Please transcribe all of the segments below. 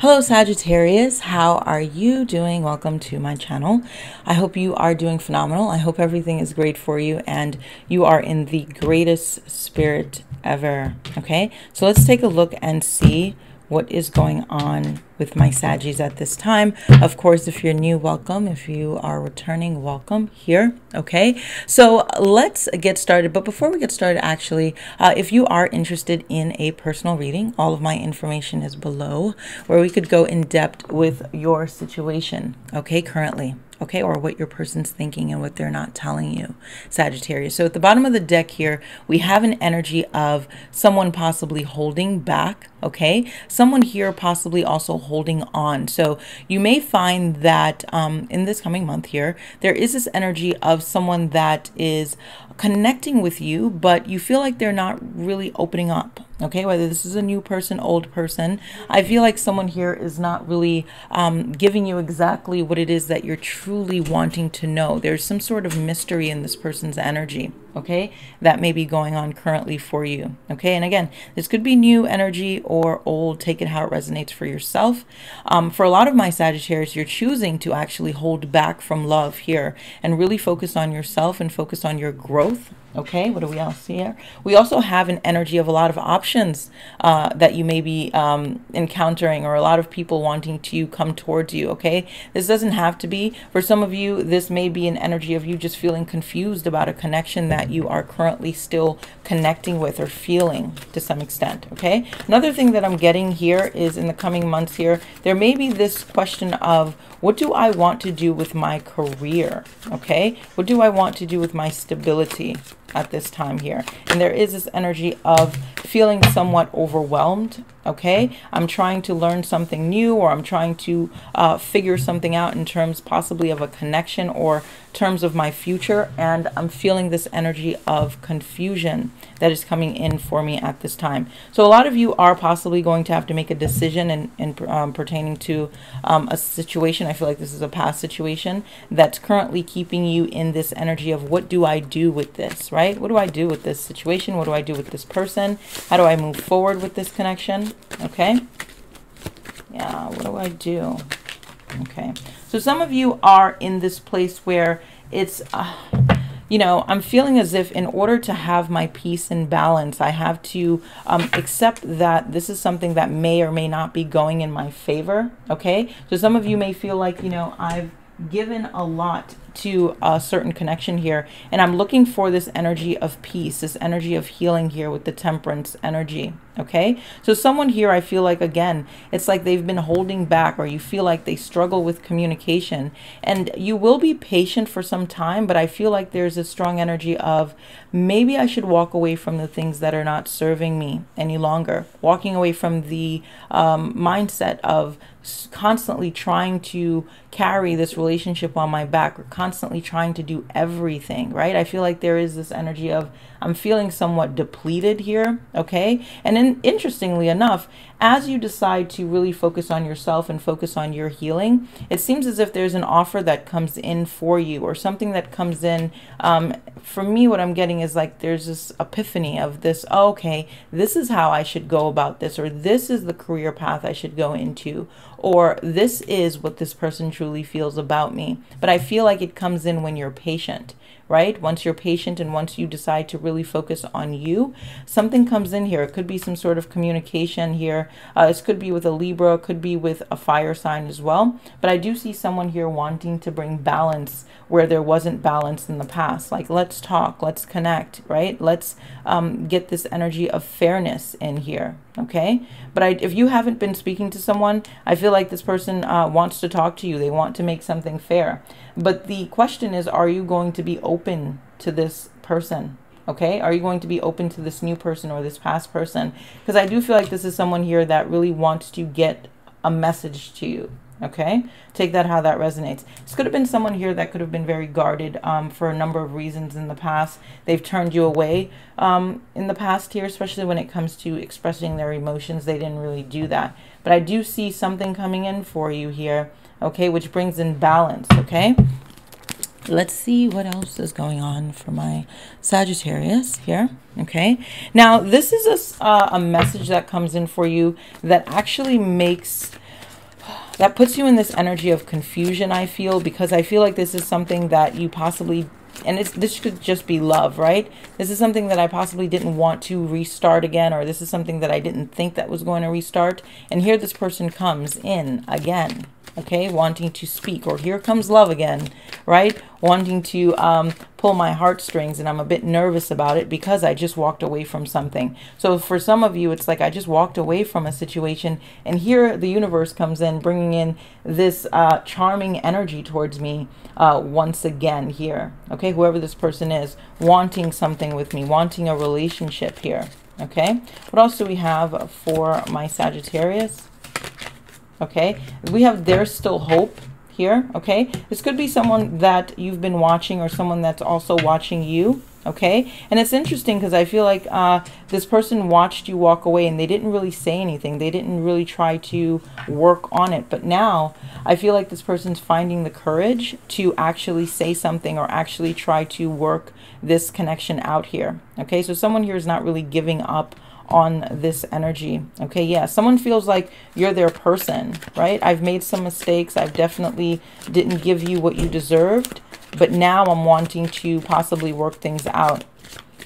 Hello Sagittarius, how are you doing? Welcome to my channel. I hope you are doing phenomenal. I hope everything is great for you and you are in the greatest spirit ever. Okay, so let's take a look and see what is going on with my Saggies at this time. Of course, if you're new, welcome. If you are returning, welcome here. Okay, so let's get started. But before we get started, actually, if you are interested in a personal reading, all of my information is below, where we could go in depth with your situation, okay, currently. Okay, or what your person's thinking and what they're not telling you, Sagittarius. So at the bottom of the deck here, we have an energy of someone possibly holding back, okay? Someone here possibly also holding on. So you may find that in this coming month here, there is this energy of someone that is connecting with you, but you feel like they're not really opening up, okay? Whether this is a new person, old person, I feel like someone here is not really giving you exactly what it is that you're truly wanting to know. There's some sort of mystery in this person's energy, okay? That may be going on currently for you, okay? And again, this could be new energy or old. Take it how it resonates for yourself. For a lot of my Sagittarius, you're choosing to actually hold back from love here and really focus on yourself and focus on your growth. Okay, what do we else see here? We also have an energy of a lot of options that you may be encountering, or a lot of people wanting to come towards you, okay? This doesn't have to be. For some of you, this may be an energy of you just feeling confused about a connection that you are currently still connecting with or feeling to some extent, okay? Another thing that I'm getting here is in the coming months here, there may be this question of, what do I want to do with my career, okay? What do I want to do with my stability at this time here? And there is this energy of feeling somewhat overwhelmed, okay? I'm trying to learn something new, or I'm trying to figure something out in terms possibly of a connection or terms of my future, and I'm feeling this energy of confusion that is coming in for me at this time. So a lot of you are possibly going to have to make a decision in pertaining to a situation. I feel like this is a past situation that's currently keeping you in this energy of, what do I do with this, right? What do I do with this situation? What do I do with this person? How do I move forward with this connection? Okay. Yeah, what do I do? Okay. So some of you are in this place where it's, you know, I'm feeling as if in order to have my peace and balance, I have to accept that this is something that may or may not be going in my favor. Okay. So some of you may feel like, you know, I've given a lot to a certain connection here, and I'm looking for this energy of peace, this energy of healing here with the temperance energy, okay? So someone here, I feel like, again, it's like they've been holding back, or you feel like they struggle with communication, and you will be patient for some time, but I feel like there's a strong energy of, maybe I should walk away from the things that are not serving me any longer, walking away from the mindset of constantly trying to carry this relationship on my back, or constantly trying to do everything, right? I feel like there is this energy of, I'm feeling somewhat depleted here, okay? And then, interestingly enough, as you decide to really focus on yourself and focus on your healing, it seems as if there's an offer that comes in for you, or something that comes in. For me, what I'm getting is like there's this epiphany of this, oh, okay, this is how I should go about this, or this is the career path I should go into, or this is what this person truly feels about me. But I feel like it comes in when you're patient, right? Once you're patient and once you decide to really focus on you, something comes in here. It could be some sort of communication here. This could be with a Libra, could be with a fire sign as well. But I do see someone here wanting to bring balance where there wasn't balance in the past. Like, let's talk, let's connect, right? Let's get this energy of fairness in here, okay? But if you haven't been speaking to someone, I feel like this person wants to talk to you. They want to make something fair. But the question is, are you going to be open to this person? Okay, are you going to be open to this new person or this past person? Because I do feel like this is someone here that really wants to get a message to you. Okay, take that how that resonates. This could have been someone here that could have been very guarded for a number of reasons in the past. They've turned you away in the past here, especially when it comes to expressing their emotions. They didn't really do that. But I do see something coming in for you here, okay, which brings in balance, okay? Let's see what else is going on for my Sagittarius here. Okay, now this is a message that comes in for you that actually makes That puts you in this energy of confusion, I feel, because I feel like this is something that you possibly, and this could just be love, right? This is something that I possibly didn't want to restart again, or this is something that I didn't think that was going to restart. And here this person comes in again, okay, wanting to speak, or here comes love again, right? Wanting to pull my heartstrings, and I'm a bit nervous about it because I just walked away from something. So for some of you, it's like I just walked away from a situation, and here the universe comes in, bringing in this charming energy towards me once again here, okay? Whoever this person is, wanting something with me, wanting a relationship here, okay? What else do we have for my Sagittarius? Okay, we have there's still hope here, okay? This could be someone that you've been watching, or someone that's also watching you, okay? And it's interesting because I feel like this person watched you walk away, and they didn't really say anything. They didn't really try to work on it. But now I feel like this person's finding the courage to actually say something, or actually try to work this connection out here, okay? So someone here is not really giving up on this energy, okay? Yeah, someone feels like you're their person, right? I've made some mistakes. I've definitely didn't give you what you deserved, but now I'm wanting to possibly work things out.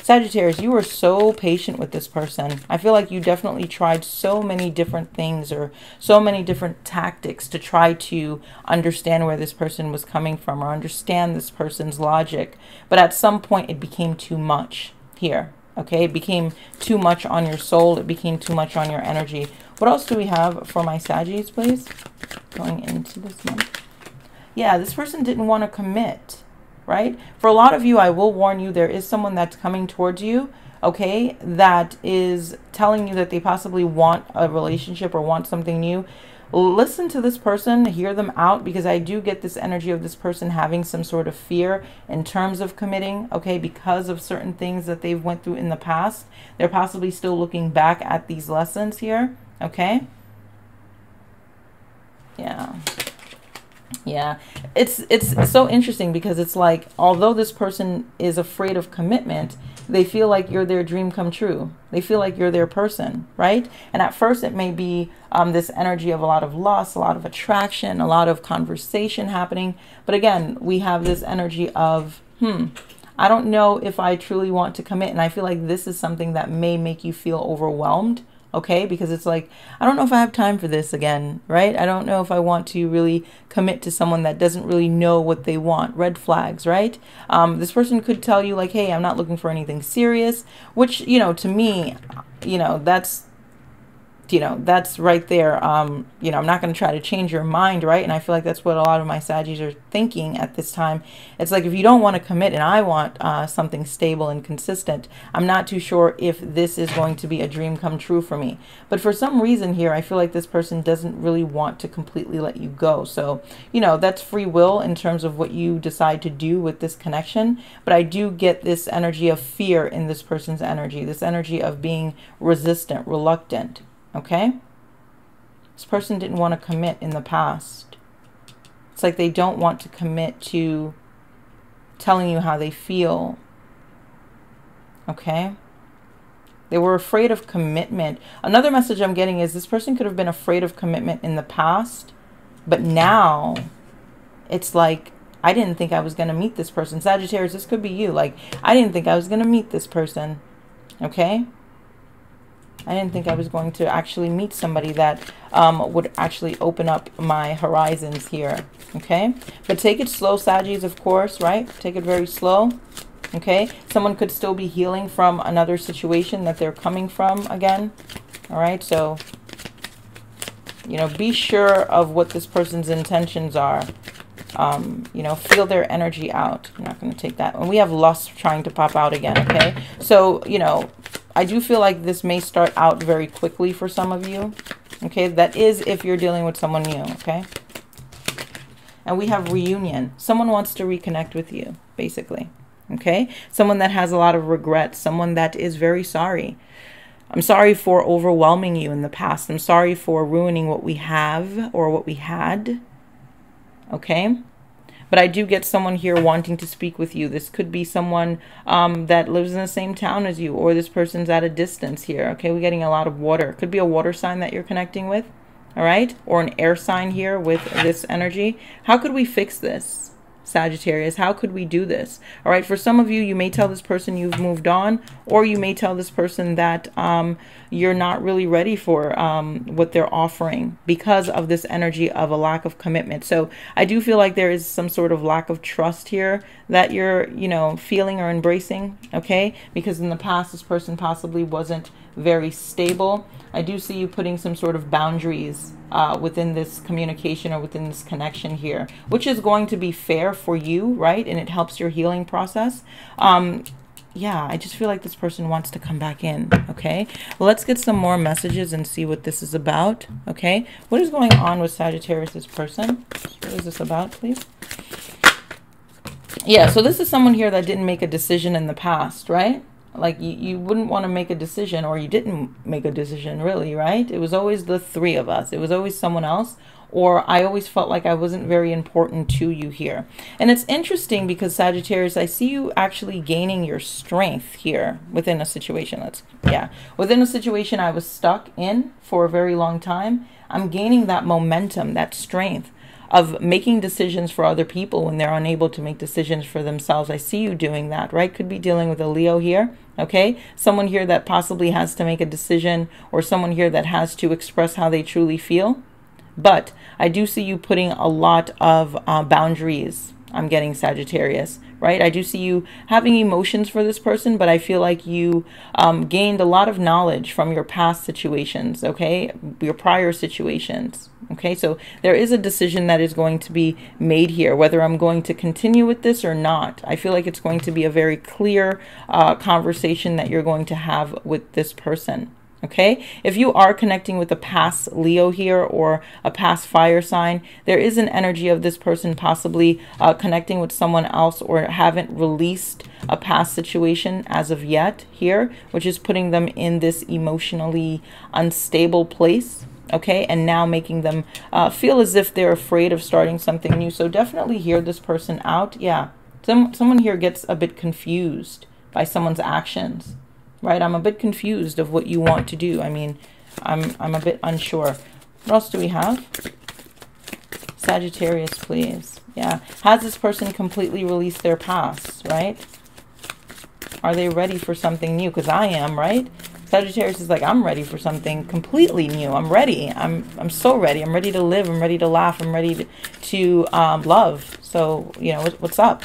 Sagittarius, you were so patient with this person. I feel like you definitely tried so many different things, or so many different tactics, to try to understand where this person was coming from, or understand this person's logic. But at some point it became too much here. Okay, it became too much on your soul. It became too much on your energy. What else do we have for my Saggies, please? Going into this month. Yeah, this person didn't want to commit, right? For a lot of you, I will warn you, there is someone that's coming towards you, okay, that is telling you that they possibly want a relationship or want something new. Listen to this person, hear them out, because I do get this energy of this person having some sort of fear in terms of committing, okay, because of certain things that they've went through in the past. They're possibly still looking back at these lessons here, okay? Yeah. Yeah, it's so interesting, because it's like, although this person is afraid of commitment, they feel like you're their dream come true. They feel like you're their person, right? And at first it may be this energy of a lot of loss, a lot of attraction, a lot of conversation happening. But again, we have this energy of, I don't know if I truly want to commit. And I feel like this is something that may make you feel overwhelmed. Okay, because it's like, I don't know if I have time for this again, right? I don't know if I want to really commit to someone that doesn't really know what they want. Red flags, right? This person could tell you like, hey, I'm not looking for anything serious, which, you know, to me, that's right there. You know, I'm not going to try to change your mind, right? And I feel like that's what a lot of my Saggies are thinking at this time. It's like, if you don't want to commit, and I want something stable and consistent, I'm not too sure if this is going to be a dream come true for me. But for some reason here, I feel like this person doesn't really want to completely let you go. So, you know, that's free will in terms of what you decide to do with this connection. But I do get this energy of fear in this person's energy, this energy of being resistant, reluctant. Okay, this person didn't want to commit in the past. It's like they don't want to commit to telling you how they feel. Okay, they were afraid of commitment. Another message I'm getting is this person could have been afraid of commitment in the past, but now it's like, I didn't think I was going to meet this person. Sagittarius, this could be you. Like, I didn't think I was going to meet this person. Okay, I didn't think I was going to actually meet somebody that would actually open up my horizons here, okay? But take it slow, Saggies, of course, right? Take it very slow, okay? Someone could still be healing from another situation that they're coming from again, all right? So, you know, be sure of what this person's intentions are. You know, feel their energy out. I'm not going to take that. And we have lust trying to pop out again, okay? So, you know, I do feel like this may start out very quickly for some of you, okay? That is if you're dealing with someone new, okay? And we have reunion. Someone wants to reconnect with you, basically, okay? Someone that has a lot of regrets, someone that is very sorry. I'm sorry for overwhelming you in the past. I'm sorry for ruining what we have or what we had, okay? But I do get someone here wanting to speak with you. This could be someone that lives in the same town as you, or this person's at a distance here. Okay, we're getting a lot of water. Could be a water sign that you're connecting with. all right? Or an air sign here with this energy. How could we fix this, Sagittarius? How could we do this? All right, for some of you, you may tell this person you've moved on, or you may tell this person that you're not really ready for what they're offering because of this energy of a lack of commitment. So I do feel like there is some sort of lack of trust here that you're, you know, feeling or embracing, okay? Because in the past, this person possibly wasn't very stable. I do see you putting some sort of boundaries within this communication or within this connection here, which is going to be fair for you, right? And it helps your healing process. Yeah, I just feel like this person wants to come back in, okay? Well, let's get some more messages and see what this is about, okay? What is going on with Sagittarius's person? What is this about, please? Yeah, so this is someone here that didn't make a decision in the past, right? Like you wouldn't want to make a decision, or you didn't make a decision really, right? It was always the three of us. It was always someone else, or I always felt like I wasn't very important to you here. And it's interesting because Sagittarius, I see you actually gaining your strength here within a situation. Within a situation I was stuck in for a very long time. I'm gaining that momentum, that strength of making decisions for other people when they're unable to make decisions for themselves. I see you doing that, right? Could be dealing with a Leo here, okay? Someone here that possibly has to make a decision, or someone here that has to express how they truly feel. But I do see you putting a lot of boundaries. I'm getting, Sagittarius, right? I do see you having emotions for this person, but I feel like you gained a lot of knowledge from your past situations, okay? Your prior situations, okay? So there is a decision that is going to be made here, whether I'm going to continue with this or not. I feel like it's going to be a very clear conversation that you're going to have with this person. Okay, if you are connecting with a past Leo here or a past fire sign, there is an energy of this person possibly connecting with someone else, or haven't released a past situation as of yet here, which is putting them in this emotionally unstable place. Okay, and now making them feel as if they're afraid of starting something new. So definitely hear this person out. Yeah, someone here gets a bit confused by someone's actions. Right, I'm a bit confused of what you want to do. I mean, I'm a bit unsure. What else do we have? Sagittarius, please. Yeah. Has this person completely released their past, right? Are they ready for something new? Because I am, right? Sagittarius is like, I'm ready for something completely new. I'm ready. I'm so ready. I'm ready to live. I'm ready to laugh. I'm ready to love. So, you know, what's up?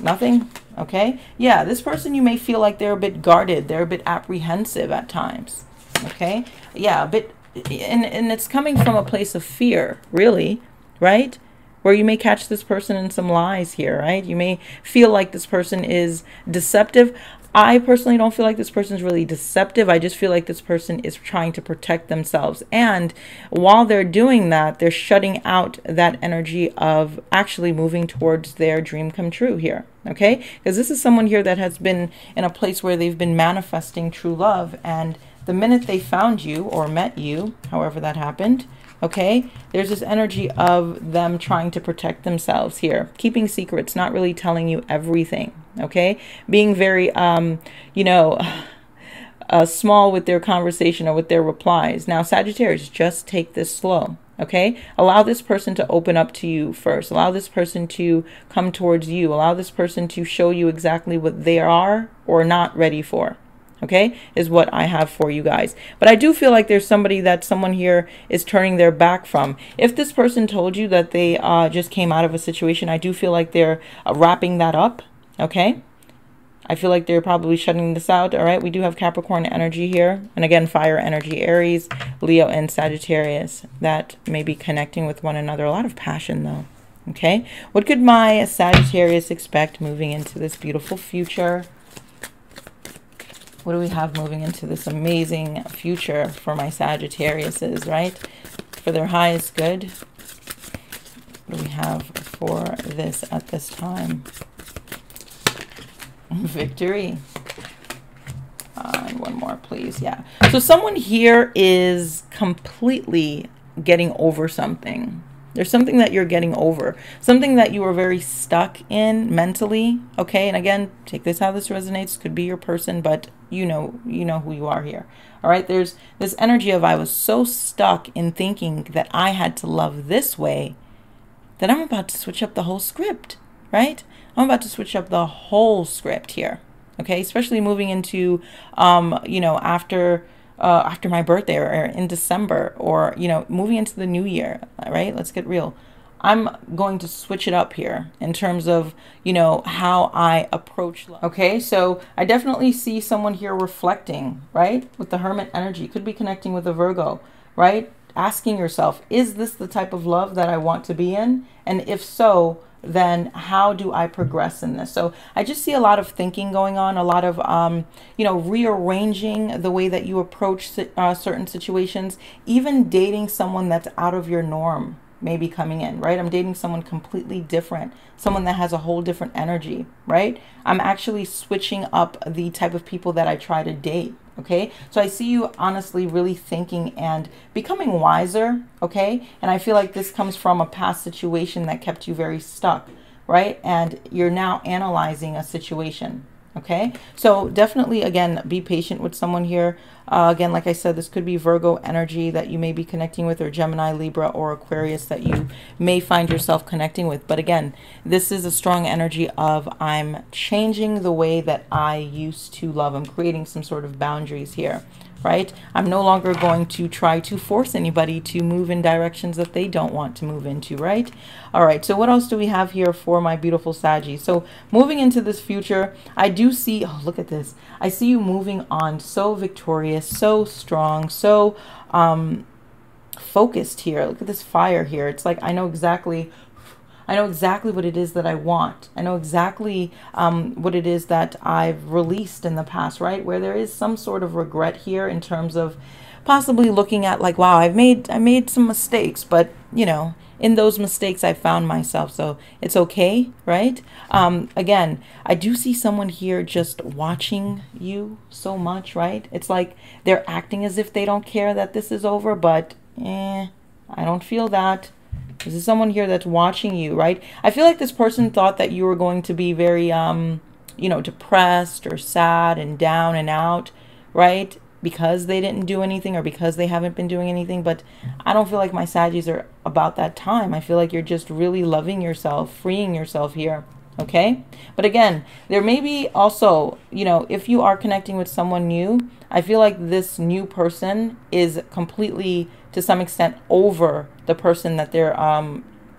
Nothing? Okay, yeah, this person, you may feel like they're a bit guarded. They're a bit apprehensive at times, okay? Yeah, a bit, and it's coming from a place of fear, really, right? Where you may catch this person in some lies here, right? You may feel like this person is deceptive. I personally don't feel like this person's really deceptive. I just feel like this person is trying to protect themselves. And while they're doing that, they're shutting out that energy of actually moving towards their dream come true here, okay? Because this is someone here that has been in a place where they've been manifesting true love. And the minute they found you or met you, however that happened, okay, there's this energy of them trying to protect themselves here, keeping secrets, not really telling you everything, okay? Being very, you know, small with their conversation or with their replies. Now, Sagittarius, just take this slow, okay? Allow this person to open up to you first. Allow this person to come towards you. Allow this person to show you exactly what they are or not ready for. Okay, is what I have for you guys. But I do feel like there's somebody that someone here is turning their back from. If this person told you that they just came out of a situation, I do feel like they're wrapping that up. Okay, I feel like they're probably shutting this out. All right, we do have Capricorn energy here. And again, fire energy, Aries, Leo, and Sagittarius that may be connecting with one another. A lot of passion though. Okay, what could my Sagittarius expect moving into this beautiful future? What do we have moving into this amazing future for my Sagittariuses, right? For their highest good. What do we have for this at this time? Victory. And one more, please. Yeah. So someone here is completely getting over something. There's something that you're getting over, something that you were very stuck in mentally. Okay. And again, take this how this resonates. Could be your person, but you know who you are here. All right. There's this energy of, I was so stuck in thinking that I had to love this way that I'm about to switch up the whole script, right? I'm about to switch up the whole script here. Okay. Especially moving into, you know, after my birthday or in December, or, you know, moving into the new year, right? Let's get real. I'm going to switch it up here in terms of, you know, how I approach life. Okay, so I definitely see someone here reflecting, right? With the Hermit energy. Could be connecting with a Virgo, right? Asking yourself, is this the type of love that I want to be in? And if so, then how do I progress in this? So I just see a lot of thinking going on, a lot of, you know, rearranging the way that you approach certain situations, even dating someone that's out of your norm. Maybe coming in, right? I'm dating someone completely different, someone that has a whole different energy, right? I'm actually switching up the type of people that I try to date, okay? So I see you honestly really thinking and becoming wiser, okay? And I feel like this comes from a past situation that kept you very stuck, right? And you're now analyzing a situation, okay? So definitely, again, be patient with someone here. Again, like I said, this could be Virgo energy that you may be connecting with, or Gemini, Libra, or Aquarius that you may find yourself connecting with. But again, this is a strong energy of, I'm changing the way that I used to love. I'm creating some sort of boundaries here, right? I'm no longer going to try to force anybody to move in directions that they don't want to move into, right? All right, so what else do we have here for my beautiful Saggy? So moving into this future, I do see, oh, look at this. I see you moving on so victorious, so strong, so focused here. Look at this fire here. It's like, I know exactly what it is that I want. I know exactly what it is that I've released in the past, right? Where there is some sort of regret here in terms of possibly looking at like, wow, I made some mistakes, but you know, in those mistakes I found myself, so it's okay, right? Again, I do see someone here just watching you so much, right? It's like they're acting as if they don't care that this is over, but I don't feel that. This is someone here that's watching you, right? I feel like this person thought that you were going to be very, you know, depressed or sad and down and out, right? Because they didn't do anything or because they haven't been doing anything. But I don't feel like my Saggies are about that time. I feel like you're just really loving yourself, freeing yourself here. Okay. But again, there may be also, you know, if you are connecting with someone new, I feel like this new person is completely, to some extent, over the person that they're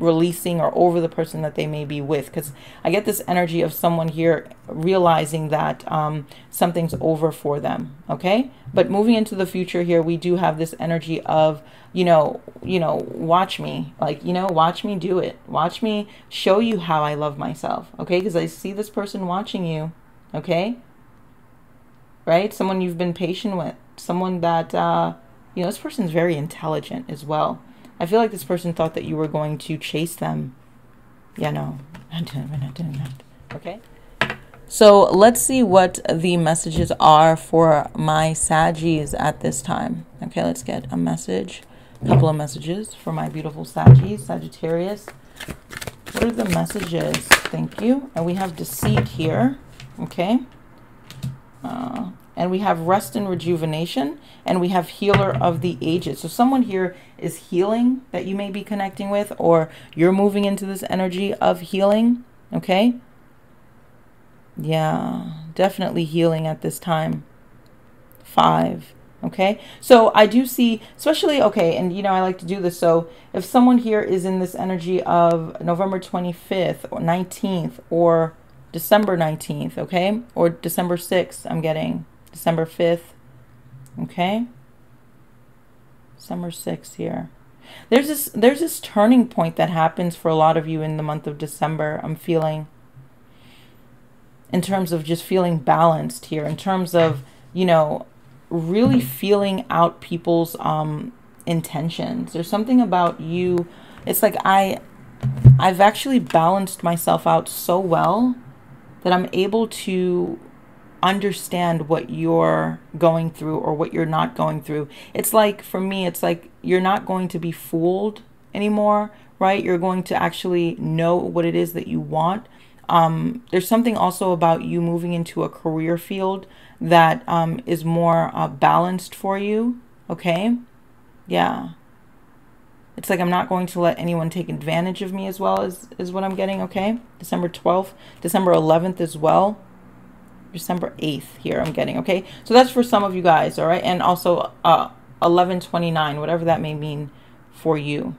releasing, or over the person that they may be with. Because I get this energy of someone here realizing that something's over for them. Okay. But moving into the future here, we do have this energy of, you know, watch me, like, you know, watch me do it. Watch me show you how I love myself. Okay. Because I see this person watching you. Okay. Right. Someone you've been patient with, someone that, you know, this person's very intelligent as well. I feel like this person thought that you were going to chase them. Yeah, no, I didn't. I didn't. Okay. So let's see what the messages are for my Saggies at this time. Okay, let's get a message, a couple of messages for my beautiful Saggies, Sagittarius. What are the messages? Thank you. And we have deceit here. Okay. And we have rest and rejuvenation, and we have healer of the ages. So someone here is healing that you may be connecting with, or you're moving into this energy of healing. Okay. Yeah, definitely healing at this time. 5. Okay. So I do see, especially, okay. And you know, I like to do this. So if someone here is in this energy of November 25th or 19th or December 19th. Okay. Or December 6th, I'm getting. December 5th, okay? December 6th here. There's this turning point that happens for a lot of you in the month of December, I'm feeling, in terms of just feeling balanced here, in terms of, you know, really feeling out people's intentions. There's something about you. It's like I've actually balanced myself out so well that I'm able to understand what you're going through or what you're not going through. It's like, for me, it's like you're not going to be fooled anymore, right? You're going to actually know what it is that you want. There's something also about you moving into a career field that is more balanced for you. Okay. Yeah. It's like I'm not going to let anyone take advantage of me as well is what I'm getting. Okay. December 12th, December 11th as well. December 8th here I'm getting. Okay. So that's for some of you guys. All right. And also 11/29, whatever that may mean for you.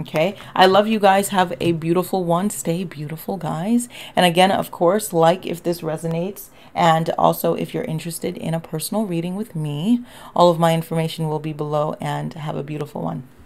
Okay. I love you guys. Have a beautiful one. Stay beautiful, guys. And again, of course, like if this resonates. And also if you're interested in a personal reading with me, all of my information will be below, and have a beautiful one.